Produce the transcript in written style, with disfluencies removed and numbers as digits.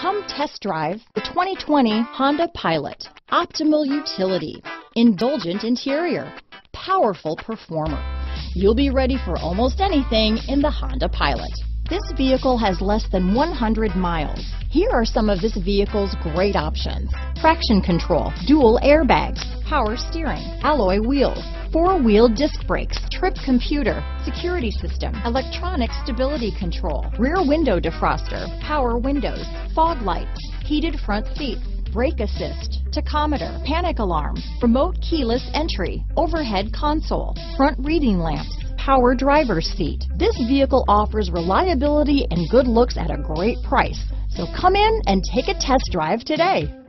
Come test drive the 2020 Honda Pilot. Optimal utility, indulgent interior, powerful performer. You'll be ready for almost anything in the Honda Pilot. This vehicle has less than 100 miles. Here are some of this vehicle's great options: traction control, dual airbags, power steering, alloy wheels, four-wheel disc brakes, trip computer, security system, electronic stability control, rear window defroster, power windows, fog lights, heated front seats, brake assist, tachometer, panic alarm, remote keyless entry, overhead console, front reading lamps, power driver's seat. This vehicle offers reliability and good looks at a great price. So come in and take a test drive today.